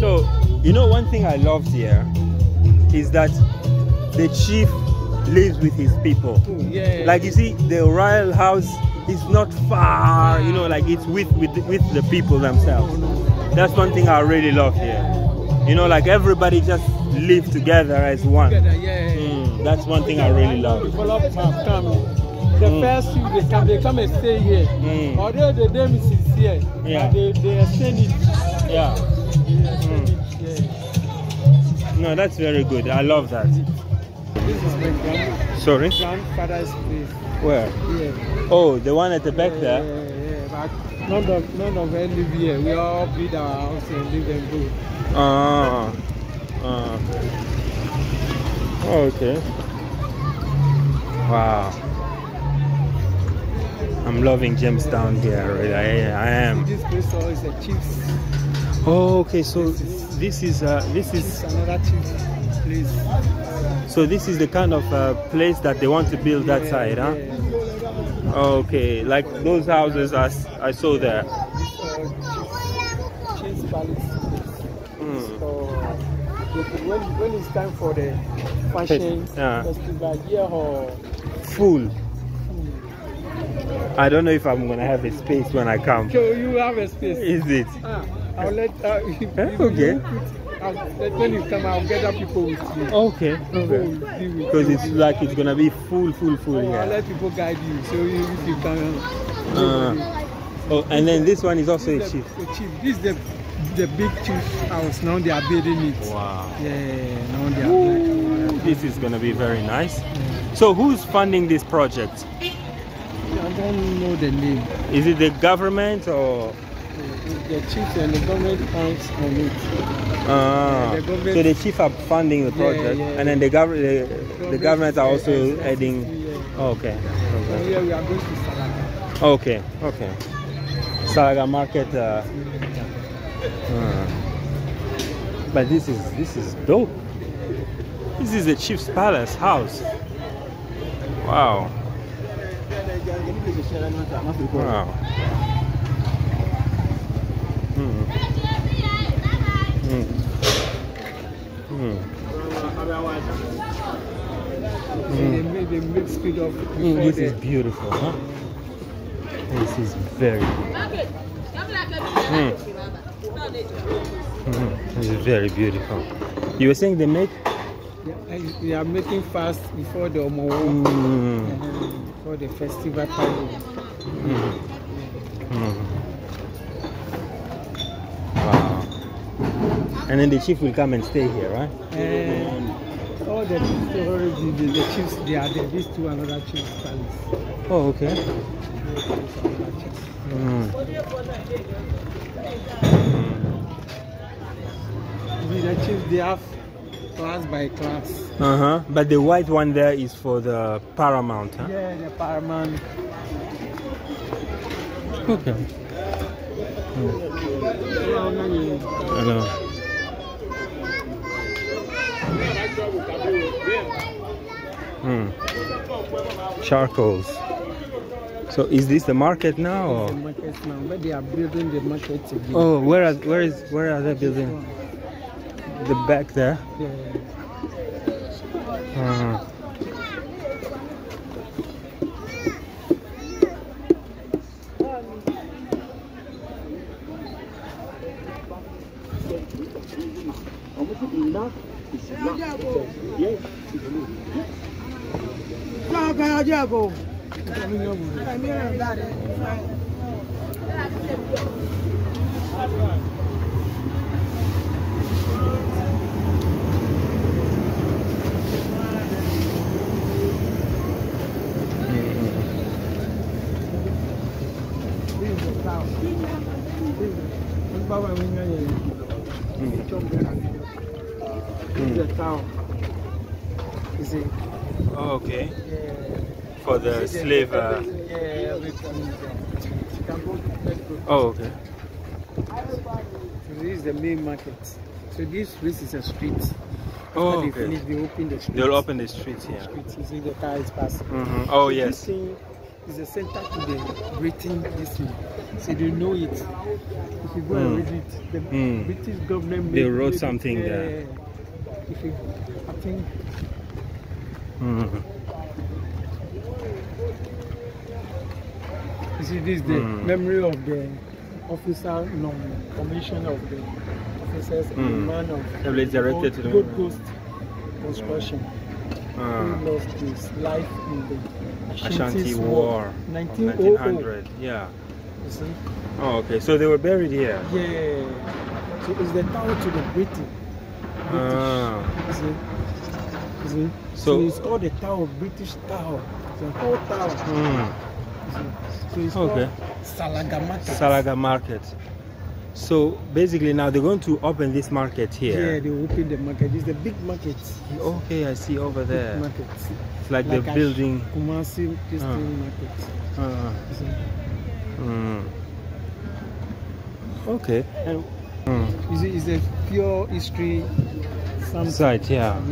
So you know, one thing I loved here is that the chief lives with his people. Yeah. Like you see, the royal house is not far, you know, like it's with the people themselves. That's one thing I really love here. You know, like everybody just live together as one. That's one thing I really love. The first few, they come and stay here. Although the name is sincere, they extend it. Yeah. No, that's very good. I love that. This is my grandfather's place. Where? Here. Oh, the one at the back there? Yeah. But none of us live here. We all build our house and live and go. Okay. Wow. I'm loving gems down here. Really. I am. This place is a chief's. Oh, okay. So this is another chief's place. So this is the kind of place that they want to build that side, huh? Yeah. Okay, like those houses I saw there. Chief's palace. When it's time for the fashion festival, full. I don't know if I'm gonna have a space when I come. So you have a space. Is it? I'll let okay. When you come, I'll gather people with you. Okay. Because it's like it's gonna be full here. I'll let people guide you. So if you can. And then this one is also a chief. This is the big chief's house. Now they are building it. Wow. Yeah. Now they are. This is gonna be very nice. Yeah. So who's funding this project? I don't know the name. Is it the government or? The chief and the government funds on it. The so the chief are funding the project, and then the government are also adding. Okay. Here we are going to Salaga. Okay. Salaga market. But this is dope. This is the chief's palace house. Wow. This is beautiful, huh? This is very beautiful. This is very beautiful. You were saying they make? They are making fast before the Omowo, before the festival time. Wow. And then the chief will come and stay here, right? All the chiefs, they are these two another chiefs' palace. Oh, okay. The chiefs, they have class by class. But the white one there is for the paramount, huh? Yeah, the paramount. Okay. Hello. Charcoals. So is this the market now? Or? The market now, but they are building the market again. Oh, where are they building? The back there. Yeah. Okay. For the slave. Okay. So this is the main market. So this place is a street. After they finish, they open the street. They'll open the street here. The street is in the car is passing. Oh yes. is a center to the Britain history. So they know it. If you go and read it, the British government... They wrote something there. If you, I think... You see, this is the memory of the officer, no, commission of the officers, and the man of the Gold Coast construction. He lost his life in the Ashanti War, 1900. Yeah. You see? Oh, okay. So they were buried here. Yeah. So it's the tower to the British. You see? You see? So it's called the Tower, British Tower. It's an old tower. So it's called Salaga Market. Salaga Market. So basically now they're going to open this market here. Yeah, they open the market. It's the big market. Okay, I see over there. Big market. It's like the building. Kumasi Christian market. Okay. And it's a pure history site, Some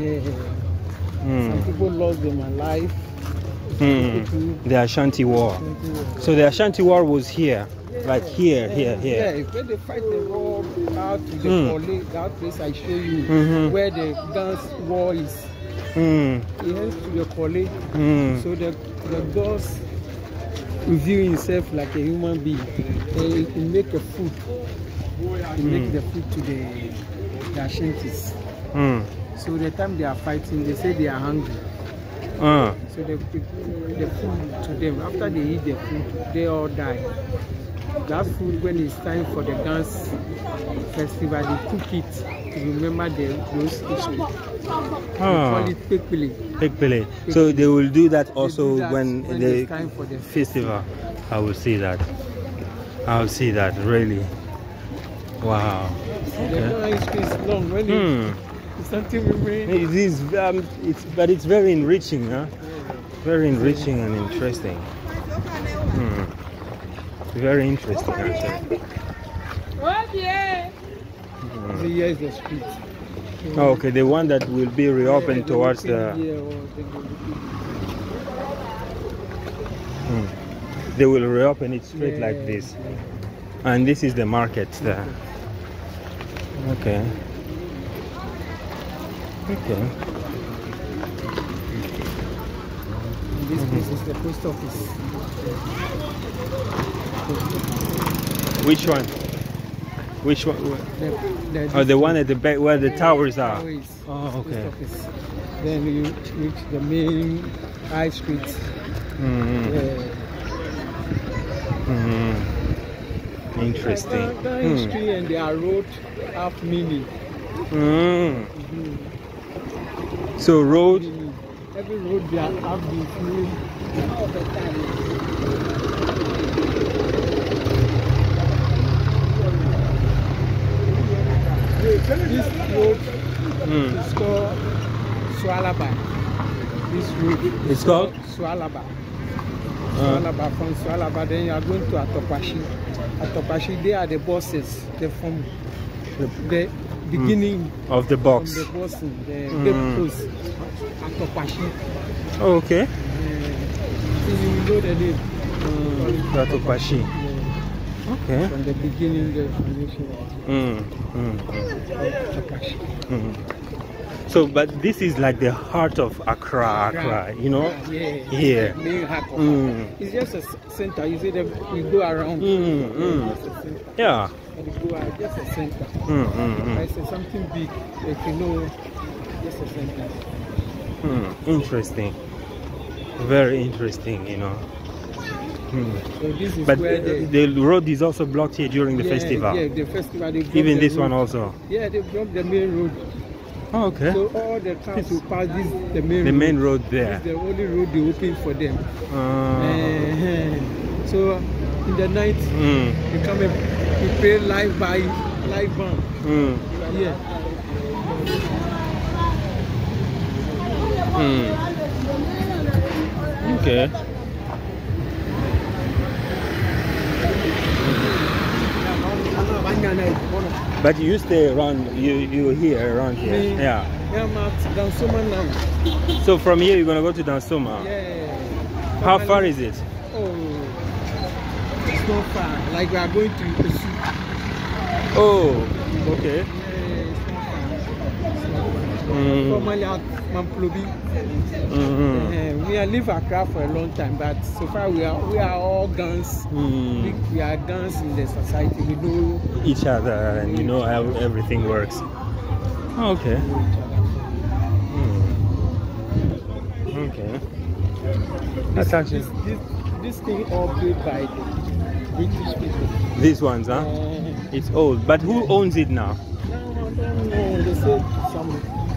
people lost them alive. The Ashanti War. So the Ashanti War was here. Like here, here. Yeah, when they fight the war out to the Pole, that place I show you, where the dance war is. He heads to the Pole, so the boss view himself like a human being. He make a food. He make the food to the Ashantis. So the time they are fighting, they say they are hungry. So they put the food to them. After they eat the food, they all die. That food, when it's time for the dance festival, they cook it to remember those history. They call it pekpele. So they will do that also when it's time for the festival. I will see that. I will see that, really. Wow. The history is long, really. It is, but it's very enriching, huh? Very enriching and interesting. Very interesting, actually. Here's the street. Okay, the one that will be reopened towards the. They will reopen it straight like this, and this is the market there. Okay. This place is the post office. Which one? Which one? The one at the back where the towers are. Oh, okay. Then you reach the main high street. Interesting. The history and their road have meaning. So road, every road they have been feeling all the time. This road is called Swalaba. This road is called Swalaba. Swalaba, from Swalaba, then you are going to Atopashi. Atopashi, they are the bosses. They from the beginning of the box. From the person, the post, Atopashi. Oh, okay. So you know the name. Atopashi. Okay. From the beginning, the foundation. Atopashi. So, but this is like the heart of Accra, you know? Here. It's just a center. You see, you go around. Yeah. Just a center. I say something big, like, you know, just a center. Interesting. Very interesting, you know. So this is, but where the road is also blocked here during the festival. Yeah, the festival. Even this road. One also. Yeah, they blocked the main road. Oh, okay. So all the cars will pass this the main road there. It's the only road they open for them. So in the night, you come and prepare live bomb. Okay. But you stay around, you here around here. Yeah, I'm at Dansoma now. So from here you're gonna go to Dansoma? Yeah. How far is it? Oh, It's not far. Like we are going to Itosu. Oh, okay. Formerly at Mamplobi. We have lived Accra for a long time, but so far we are all guns. We are guns in the society. We know each other, and you know how everything works. Oh, okay. Okay. That's actually this thing all built by the British people. These ones, huh? It's old, but who owns it now? No, they said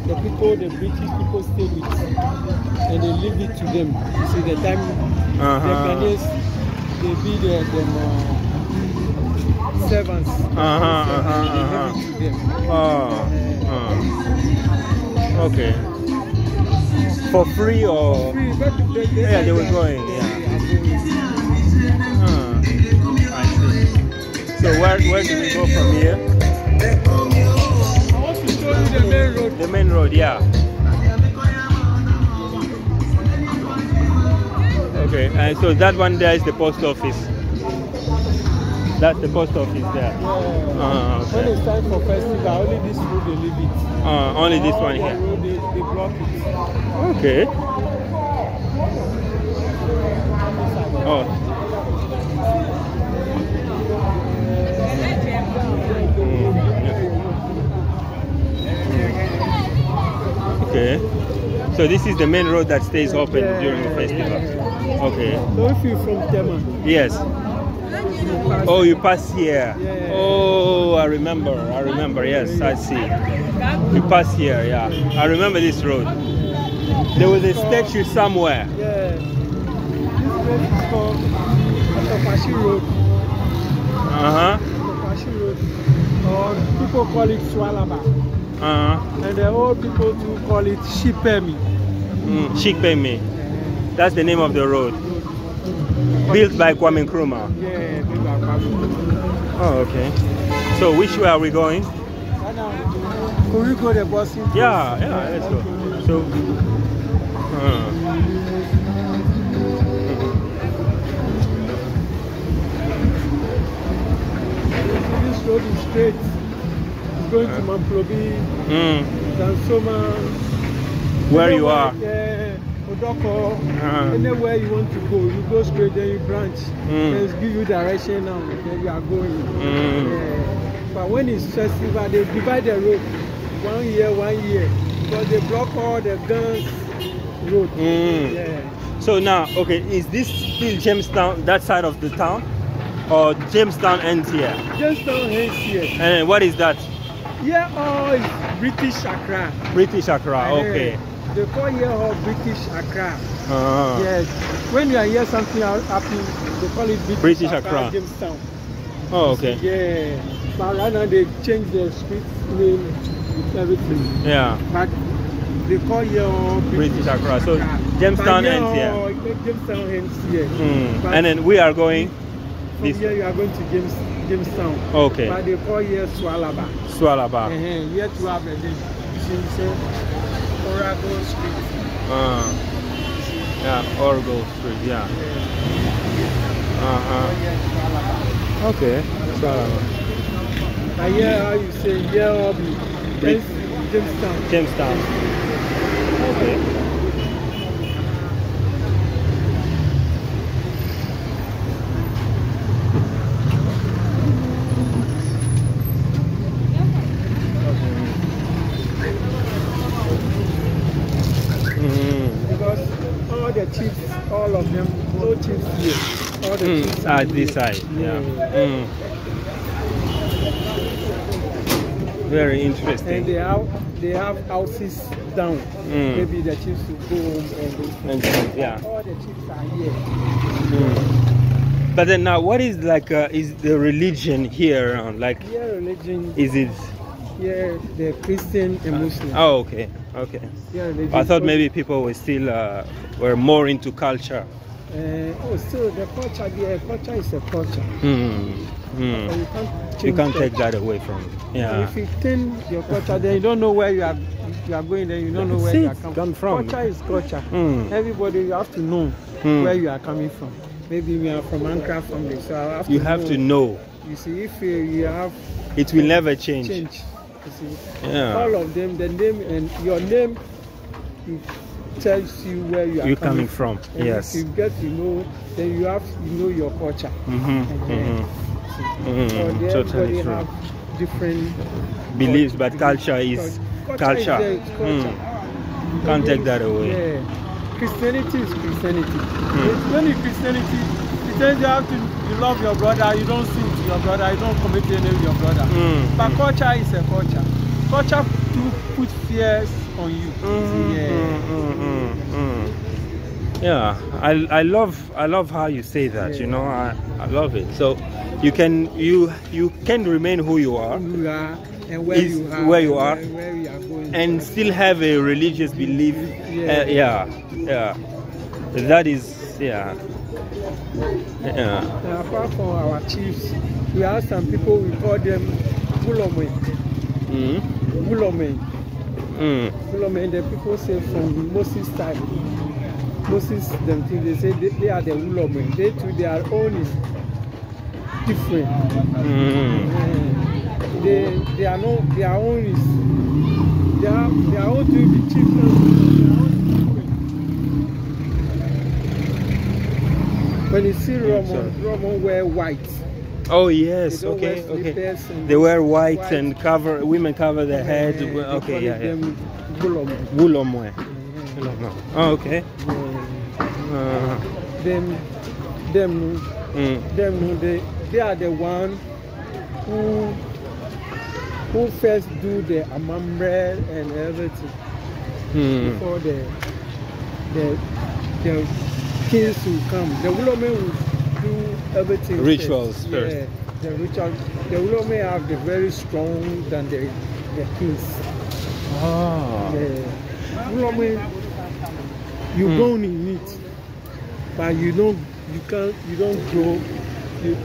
the people, the British people stay with it and they leave it to them. You see, the time the Ghanaians, they be them servants. They leave it to them. Okay. For free or? For free, but yeah, they were going. Yeah. I see. So where do we go from here? The main road. The main road, yeah. Okay, and so that one there is the post office. That's the post office there. Yeah. Okay. When it's time for festival, only this road they leave it. Only this one here. Road they block it. Okay. Okay, so this is the main road that stays open during the festival. Okay. So if you're from Tema. Yes. Oh, you pass here. Yeah. Oh, I remember. Yes, I see. You pass here, yeah. I remember this road. There was a statue somewhere. Yeah. This road is called Atopashi Road. Atopashi Road. Or people call it Swalaba. And the old people too call it Shikpemi. Shikpemi. That's the name of the road. Built by Kwame Nkrumah. Yeah, built by Kwame Nkrumah. Oh, okay. So which way are we going? Could we go the bus? Yeah, let's go. So, this road is straight. Going to Mamplobi, Dansoma, where you are, Odoko, anywhere you want to go, you go straight, then you branch, they give you direction now, then you are going. But when it's festival, they divide the road, one year, because they block all the guns road. So now, okay, is this still Jamestown, that side of the town, or Jamestown ends here? Jamestown ends here. And what is that? Yeah, it's British Accra. British Accra, okay. They call here British Accra. Yes. When you hear something happen, they call it British Accra. Jamestown. Oh, okay. Yeah. But right now they change the street name with everything. Yeah. But they call here British Accra. So Jamestown ends here. Jamestown ends here. And then we are going. This here you are going to Jamestown. Okay. But they call here Swalaba. Swalaba. Here to have a name. Oracle Street. Yeah, Oracle Street, yeah. Okay, Swalaba. I hear how you say, Jamestown. Jamestown. Okay. All of them, no chips here. All the chips at this side. Yeah. Very interesting. And they have houses down. Maybe the chips will go home and things. Yeah. All the chips are here. But then now, what is like? Is the religion here around? Like, yeah, religion. Is it? Yeah, the Christian and Muslim. Oh, okay. Okay. Yeah, I thought maybe people were still more into culture. Still the culture. Yeah, culture is a culture. So you can't take that away from. Yeah. If you change your culture, then you don't know where you are going. Then you don't know where you are coming from. Culture is culture. Everybody, you have to know where you are coming from. Maybe we are from Ankara family, so I have to You have to know. You see, if you have... It will never change. You see. Yeah. All of them, the name and your name, it tells you where you are coming from. And yes. If you get to know, then you have to know your culture. Totally true. Different beliefs, but culture is culture. Can't take that away. Yeah. Christianity is Christianity. It's only Christianity you have to you love your brother, you don't sin to your brother, you don't commit any with your brother. But culture is a culture. Culture to put fears on you. Yeah, I love how you say that. Yeah. You know, I love it. So you can remain who you are, and where you are, where we are going, and still have a religious belief. Apart from our chiefs, we have some people. We call them Wulomwe. Wulomwe. Wulomwe. The people say from Moses' time. Moses, them too, they say they are the Wulomwe. They too, they are only different. They are not, they are only, they are all to be different. When you see Roman wear white. Oh yes, okay, okay. They wear white and cover, women cover their heads. Okay, yeah. Wulomwe. Oh, okay. They are the one who first do the amambre and everything before the kings will come. The Wulomwe will do everything. Rituals first. Yeah, the rituals. The Wulomwe are the very strong than the kings. Ah. Yeah. Wulomwe. You born in it, but you don't grow. You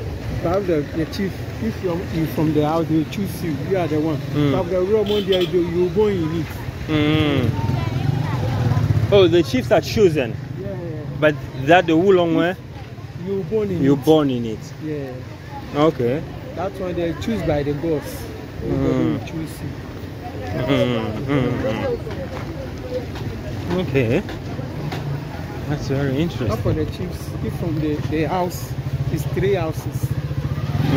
have the chief. If you're from the house, they choose you. You are the one. But the real one, you born in it. Oh, the chiefs are chosen. Yeah. But that the Wulongwe. You born in. You born in it. Yeah. Okay. That's why they choose by the gods. They choose you. Okay. That's very interesting. Not for the chiefs, if from the house, it's three houses.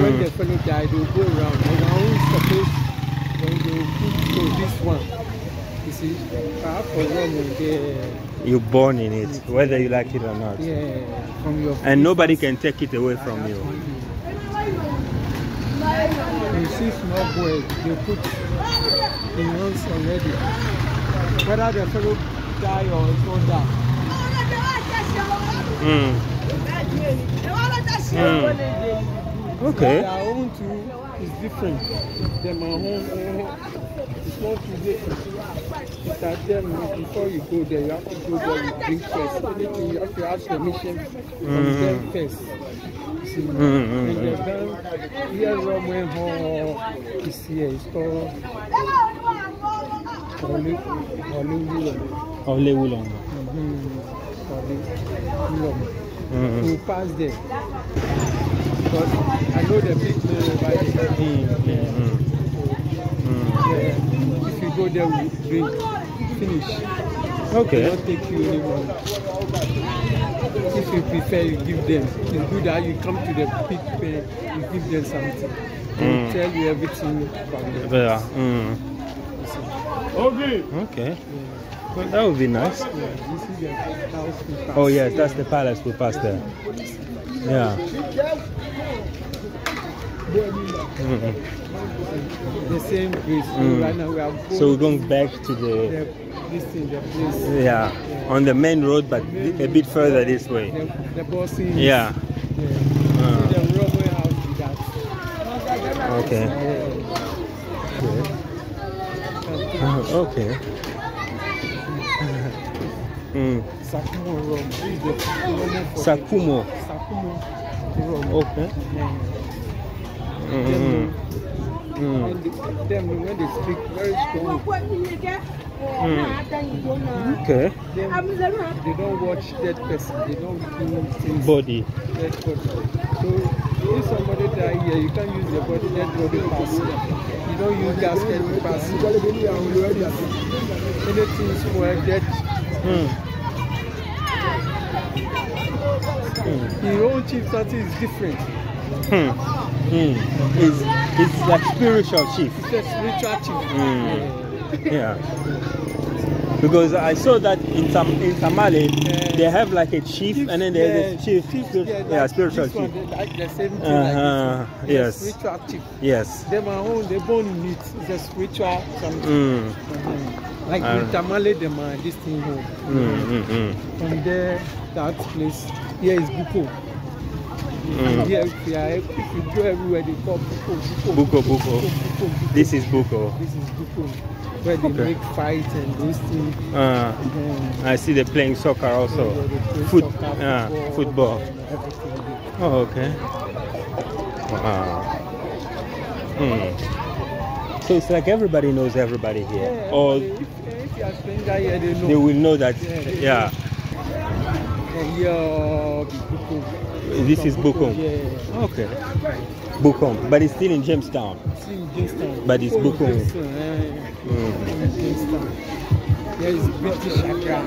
When the fellow died, they will go around. They are only supposed when they will put to this one. You see, perhaps for them, you're born in it, whether you like it or not. Yeah, from your and nobody can take it away from you. You see, small boy, they put in hands already. Whether the fellow die or don't die. Okay. Their own too is different. Them our own, it's not too different. It's at them before you go there. You have to go there. You drink first. Anything you have to ask permission from them first. See, and then here Roman Hall is here. It's called Ole Wulong. We pass there because I know the people by the if you go there we drink finish. Okay, they don't take you anymore. If you prefer you give them. It's good that you come to the big fair, you give them something. They tell you everything from them. Yeah. Okay. Okay. Well, that would be nice. Oh yes, that's the palace we passed there. Yeah. The same place. Right now we are going we're going back to the place. Yeah. On the main road, but a bit further this way. The bossing. Yeah. The railway house is that. Okay. Okay. Sakumo Road. Sakumo. Road. Okay. Then when they speak very strong, Okay. They don't watch that person. They don't do things. Body. Dead body. So if somebody dies here, you can't use your body. Dead body pass. You don't use gasket to pass. Anything's for dead. The old chief that is different. It's like spiritual chief. It's a spiritual chief. Yeah. Because I saw that in Tamale, they have like a chief, and then there's a chief. Spiritual chief. One, they like the same thing like this. Yes. Spiritual chief. Yes. They are all, they born in it. It's a spiritual something. Like in Tamale, they are this thing home. From there, that place, here is Buko. Yeah, if you go everywhere, they call Buko, Buko. This is Buko. This is Buko, where they make fights and those things. I see they're playing soccer also. Football. Oh, okay. Wow. So it's like everybody knows everybody here. Yeah, if you are staying there, yeah, they know. They will know that. This is Bukum. Okay. Bukum. But it's still in Jamestown. It's in Jamestown. But it's Bukum. There is British Accra.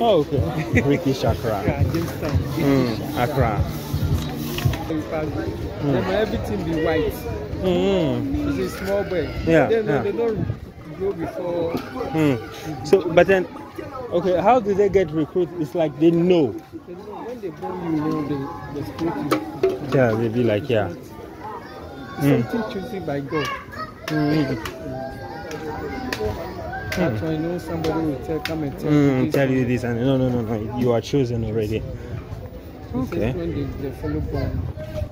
Oh, okay. British Accra. Yeah, Jamestown. Accra. Everything be white. It's a small bird. They don't go before. So, but then, okay, how do they get recruited? It's like they know. When they born, you know the spirit. Yeah, they be like, yeah. Something chosen by God. That's why I know somebody will tell, come and tell you this. Tell you this, and no, you are chosen already. Okay. When they follow God,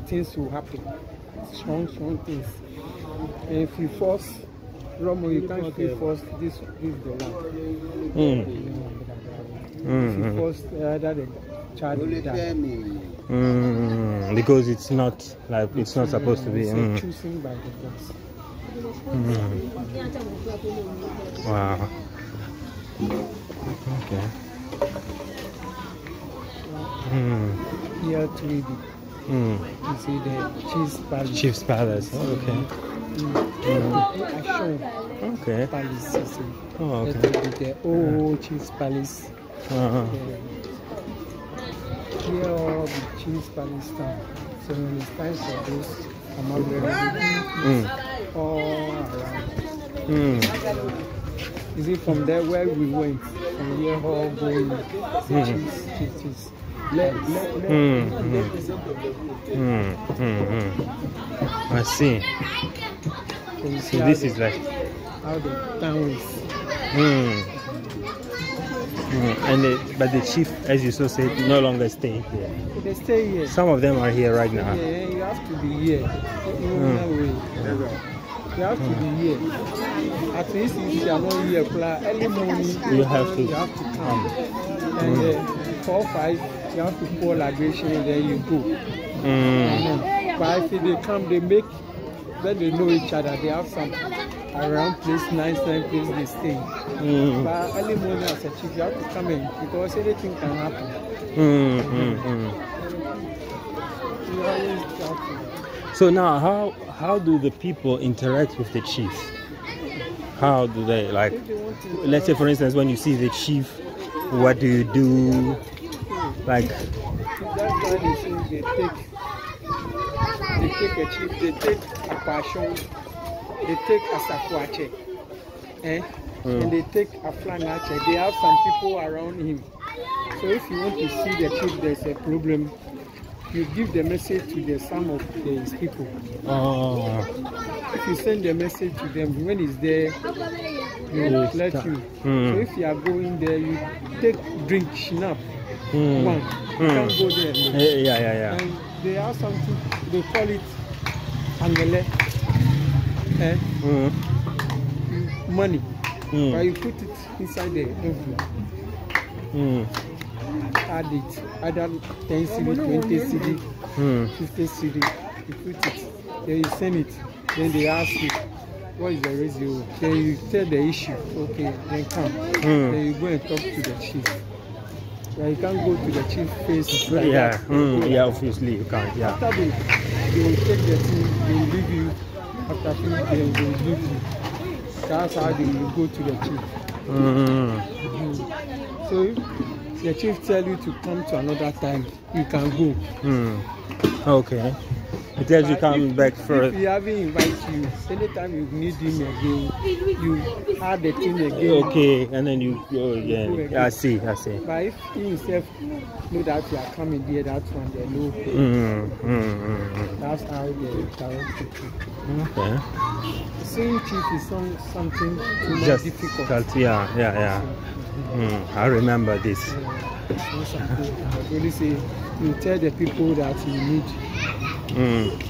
things will happen. Strong things. And if you force, Romo, you can't feel forced. This is the one. If you force other than child, because it's not like it's not supposed to be. Choosing by the force. Wow. Okay. Here to you see the Chief's Palace. Chief's Palace. Oh, okay. Okay. Palace, oh, okay. The old Chief's Palace. Here the Chief's Palace time. So when it's time for this, I'm already all around. Is it from there where we went? From here all going Chiefs. I see. So this is like how the town is. And but the chief, as you so said, no longer stay here. They stay here. Some of them are here right now. Yeah, you have to be here. You have to be here. At least if you are not here, early morning you have to come. And 4 or 5, you have to pour libation and then you go. But if they come, they make. Then they know each other, they have some around place, nice place they stay. But early morning as a chief, you have to come in because anything can happen. You always talk. So now how do the people interact with the chief? How do they like, let's say for instance when you see the chief, what do you do? Like that's why they take a chief, they take Apashon, they take a Sakwache, and they take a Flanache. They have some people around him. So if you want to see the chief, there's a problem, you give the message to the some of his people. If you send the message to them, when he's there, they will let you. So if you are going there, you take drink, schnapp. You can't go there. And they have something, they call it angele, money, but you put it inside the envelope, add it, add 10 cedi, 20 cedi, 50 cedi, you put it, then you send it, then they ask you, what is the reason? They tell the issue, okay, then come. Then you go and talk to the chief. Like you can't go to the chief face. Like that. Yeah, obviously you can't. Yeah. After they will take the thing, they will leave you. After they will leave you. That's how they will go to the chief. So if the chief tell you to come to another time, you can go. Okay. It tells you come back first. If he haven't invited you, anytime you need him again, you add the thing again. Okay, and then you go again. Yeah, I see. But if he himself know that you are coming there, that's when they know. That's how they direct it. Okay. Seeing chief is something too much difficult. Yeah. I remember this. I really say, you tell the people that you need. You need him.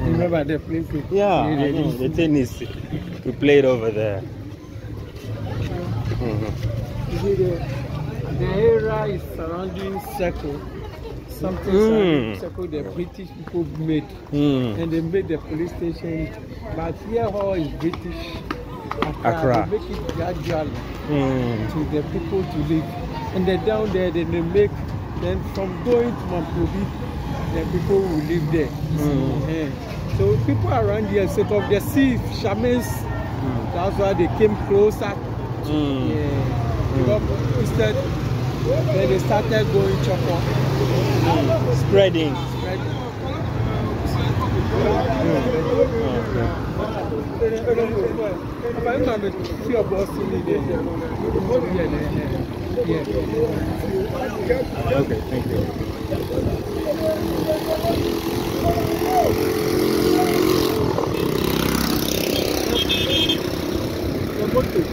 Remember the place? Yeah, the tennis we played over there. You see the area is surrounding circle. Something circle the British people made, and they made the police station. But here, all is British Accra. They make it gradually to the people to live, and then down there they make. Then from going to Mampobi, the people will live there. So people around here, sort of the sea shamans. That's why they came closer. Because instead, then they started going chopper. Spreading. Okay, thank you.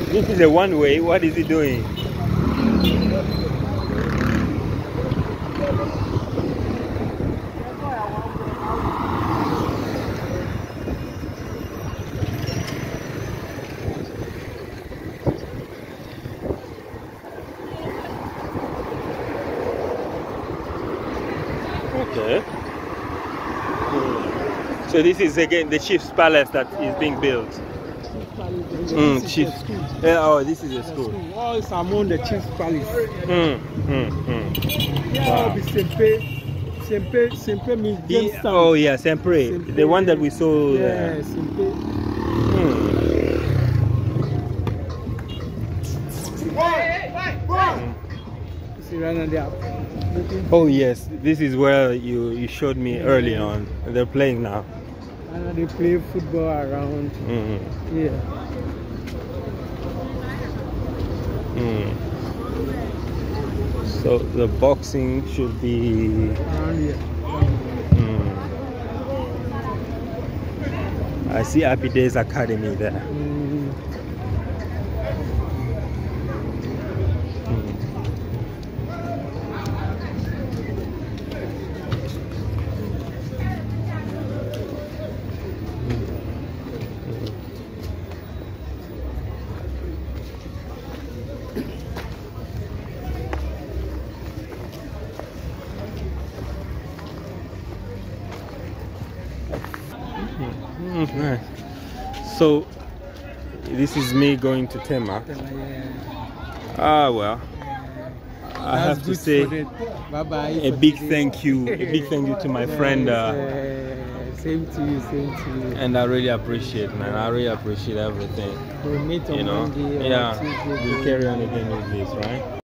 This is a one way. What is he doing? So this is again the chief's palace that is being built. This is a school. All is among the chief's palace. Sempe means Jamestown. Oh yeah, Sempe. The one that we saw. Yeah, Sempe. Oh yes, this is where you showed me early on. They're playing now. And they play football around here. So the boxing should be around here. I see Happy Days Academy there. So this is me going to Tema. Well, I have to say a big thank you to my friend. Same to you. And I really appreciate, man. I really appreciate everything. We'll meet on Monday. We carry on again with this, right?